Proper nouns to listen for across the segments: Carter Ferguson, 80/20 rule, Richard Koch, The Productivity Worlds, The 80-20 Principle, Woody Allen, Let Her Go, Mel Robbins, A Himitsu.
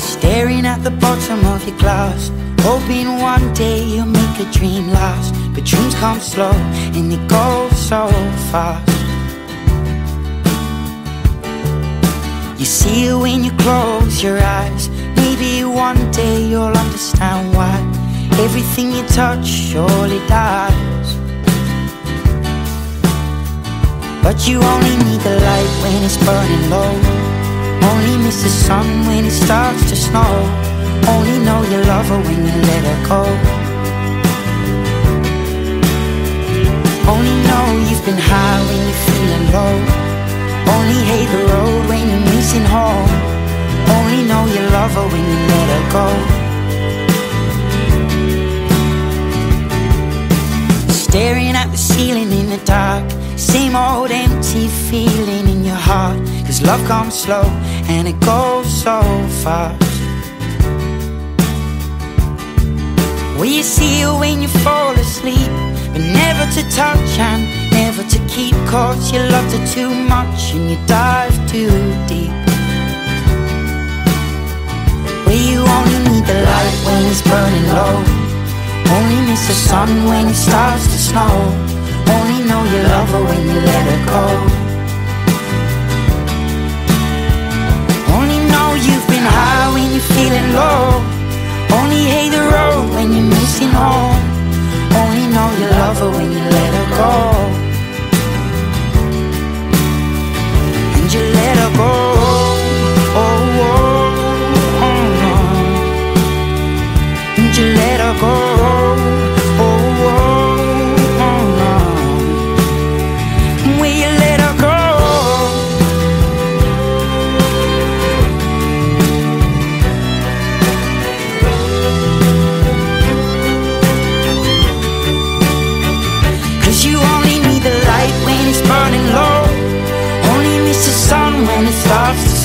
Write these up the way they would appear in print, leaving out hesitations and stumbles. Staring at the bottom of your glass, hoping one day you'll make a dream last. But dreams come slow and they go so fast. You see it when you close your eyes. Maybe one day you'll understand why everything you touch surely dies. But you only need the light when it's burning low. Only miss the sun when it starts to snow. Only know you love her when you let her go. Only know you've been high when you're feeling low. Only hate the road when you're missing home. Only know you love her when you let her go. Staring at the ceiling in the dark, same old empty feeling in your heart. 'Cause love comes slow and it goes so fast. Well, you see her when you fall asleep, but never to touch and never to keep. 'Cause you loved her too much and you dive too deep. Well, you only need the light when it's burning low. Only miss the sun when it starts to snow. Only know you love her when you let her go. Only know you've been high when you're feeling low. Only hate the road when you're missing home. Only know you love her when you let her go. And you let her go. Oh, oh, oh, oh. And you let her go. Oh, oh, oh, oh. And will you let her go? When it starts to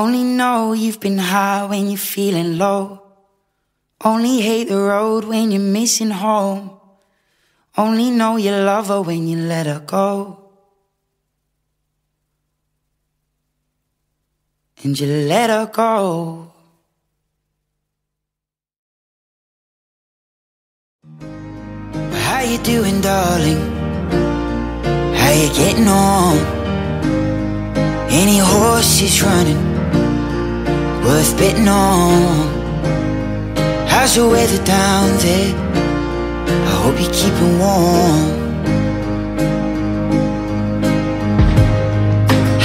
Only know you've been high when you're feeling low. Only hate the road when you're missing home. Only know you love her when you let her go. And you let her go. How you doing, darling? How you getting on? Any horses running worth betting on? How's the weather down there? I hope you're keeping warm.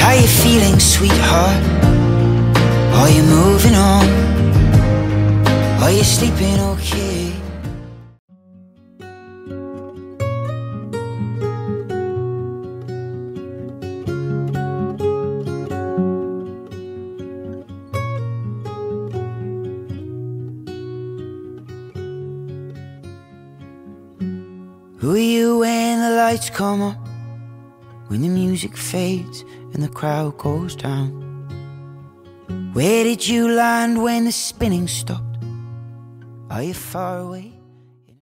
How you feeling, sweetheart? Are you moving on? Are you sleeping okay? Who are you when the lights come up, when the music fades and the crowd goes down? Where did you land when the spinning stopped? Are you far away?